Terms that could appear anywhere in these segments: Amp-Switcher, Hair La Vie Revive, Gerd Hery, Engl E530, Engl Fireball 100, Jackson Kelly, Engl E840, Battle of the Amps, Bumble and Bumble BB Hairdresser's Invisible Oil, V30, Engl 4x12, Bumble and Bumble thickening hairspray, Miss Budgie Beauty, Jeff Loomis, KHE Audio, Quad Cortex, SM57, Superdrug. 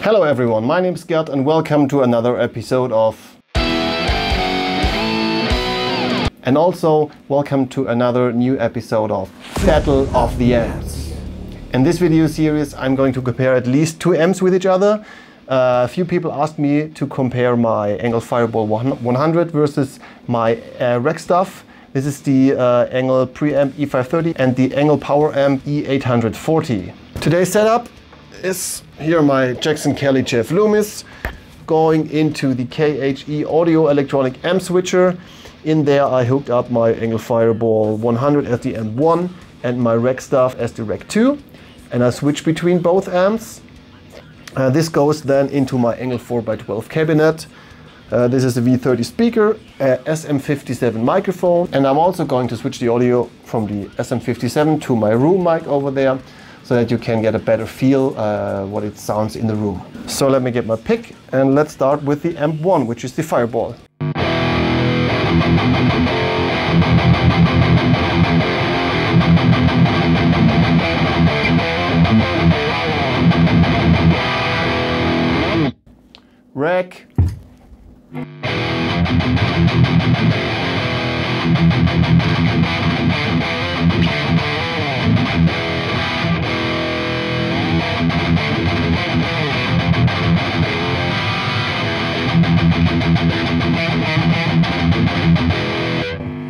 Hello everyone, my name is Gerd and welcome to another episode of... And also welcome to another new episode of Battle of the Amps. In this video series I'm going to compare at least two amps with each other. A few people asked me to compare my Engl Fireball 100 versus my Rec Stuff. This is the Engl Preamp E530 and the Engl Power Amp E840. Today's setup is here my Jackson Kelly Jeff Loomis going into the KHE Audio electronic amp switcher. In there I hooked up my Engl Fireball 100 as the amp 1 and my Rec Stuff as the Rec 2, and I switch between both amps. This goes then into my Engl 4x12 cabinet. This is a V30 speaker, SM57 microphone, and I'm also going to switch the audio from the SM57 to my room mic over there, so that you can get a better feel what it sounds in the room. So let me get my pick and let's start with the amp 1, which is the Fireball. Rec.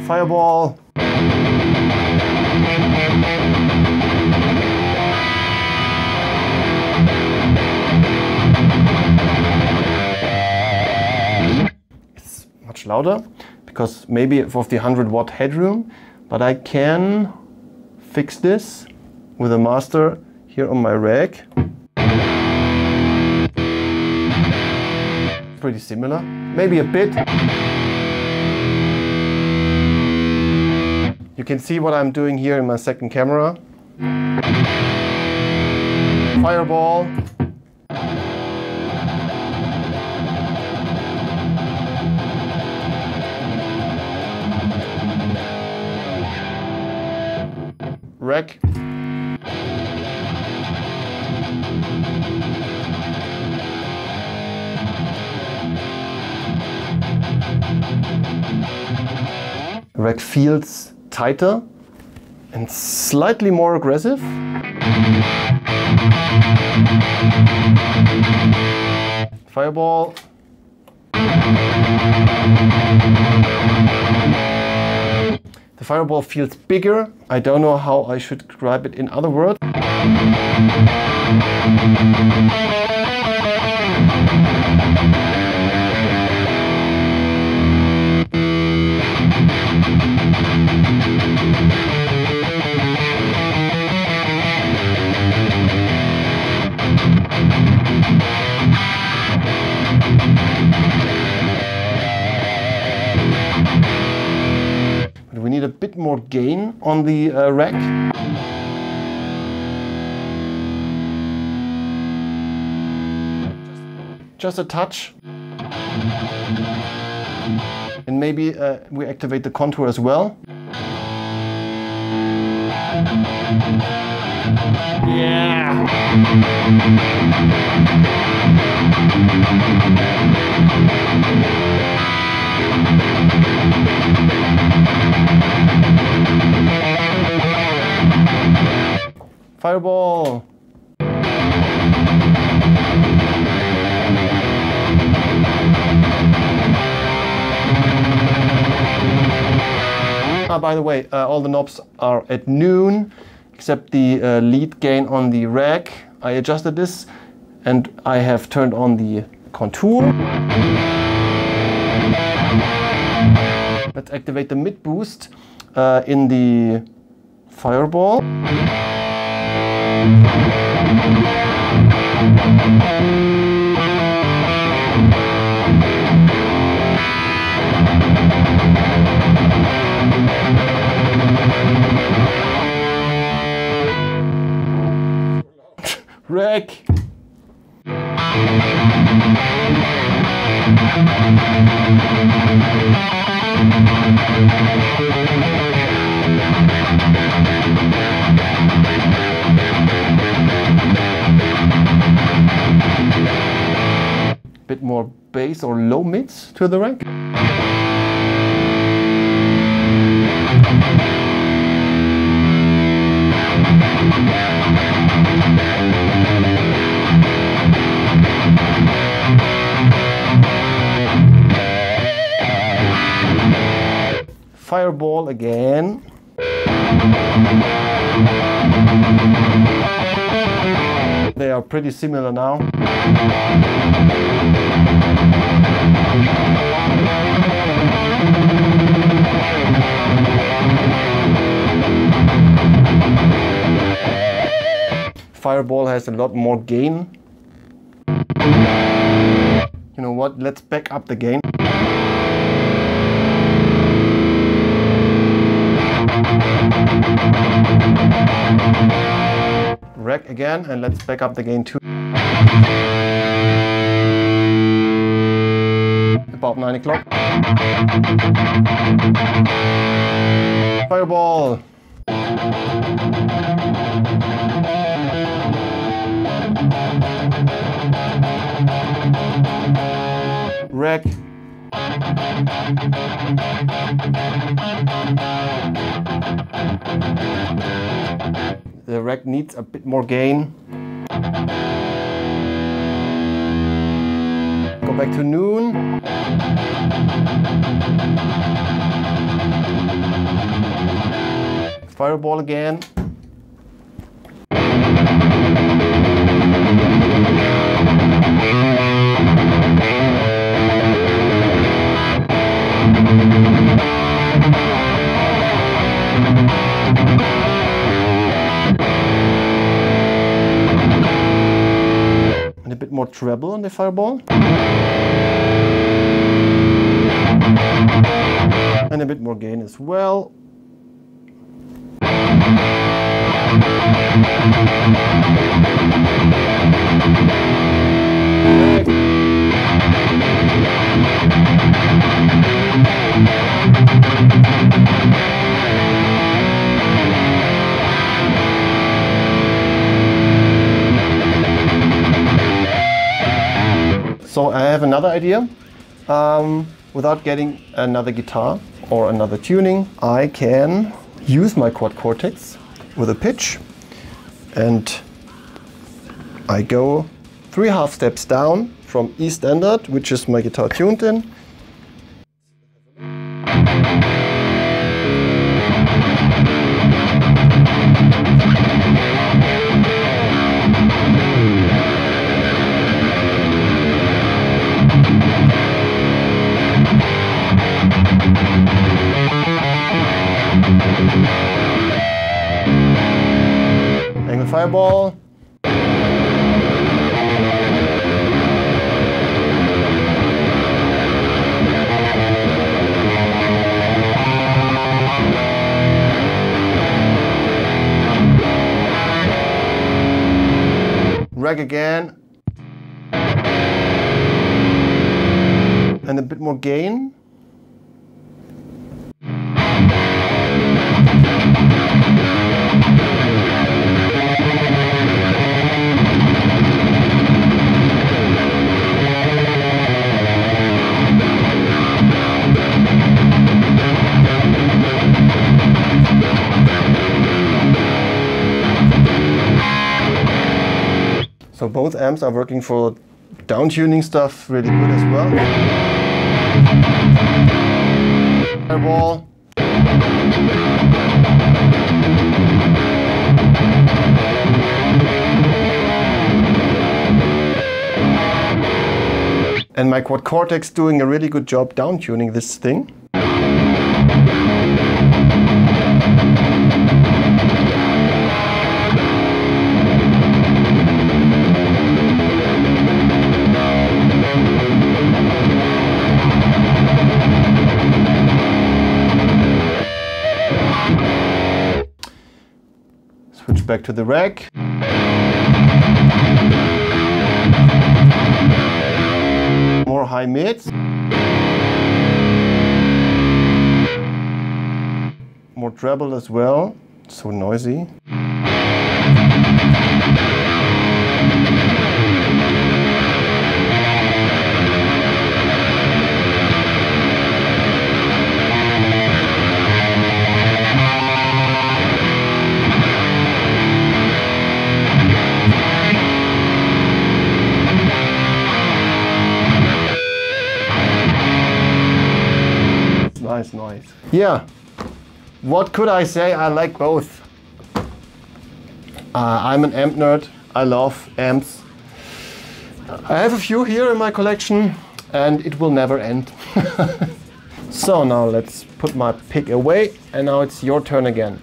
Fireball. It's much louder because maybe of the 100-watt headroom, but I can fix this with a master here on my rack. Pretty similar, maybe a bit. You can see what I'm doing here in my second camera. Fireball. Rec. Rec feels tighter and slightly more aggressive. Fireball. The Fireball feels bigger. I don't know how I should describe it in other words. A bit more gain on the rack. Just a touch. And maybe we activate the contour as well. Fireball. By the way, all the knobs are at noon, except the lead gain on the rack. I adjusted this and I have turned on the contour. Let's activate the mid boost in the Fireball. Rec. bit more bass or low mids to the rack. Fireball again. They are pretty similar now. Fireball has a lot more gain. You know what? Let's back up the gain. Rack again, and let's back up the gain to about 9 o'clock. Fireball. Rack. The rack needs a bit more gain. Go back to noon. Fireball again. More treble on the fireball and a bit more gain as well. So I have another idea. Without getting another guitar or another tuning, I can use my Quad Cortex with a pitch, and I go 3.5 steps down from E standard, which is my guitar tuned in. Fireball. Rack again. And a bit more gain. So both amps are working for down-tuning stuff really good as well. Fireball. And my Quad Cortex doing a really good job down-tuning this thing. Back to the rack. More high mids. More treble as well. So noisy. yeah, what could I say? I like both. I'm an amp nerd. I love amps. I have a few here in my collection, and it will never end. So now let's put my pick away, and now it's your turn again.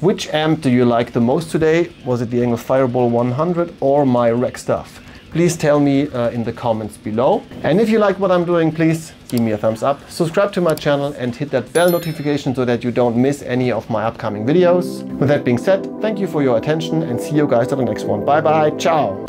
Which amp do you like the most today? Was it the Engl Fireball 100 or my Rack Stuff? Please tell me in the comments below. And if you like what I'm doing, please give me a thumbs up, subscribe to my channel, and hit that bell notification so that you don't miss any of my upcoming videos. With that being said, thank you for your attention and see you guys on the next one. Bye bye, ciao!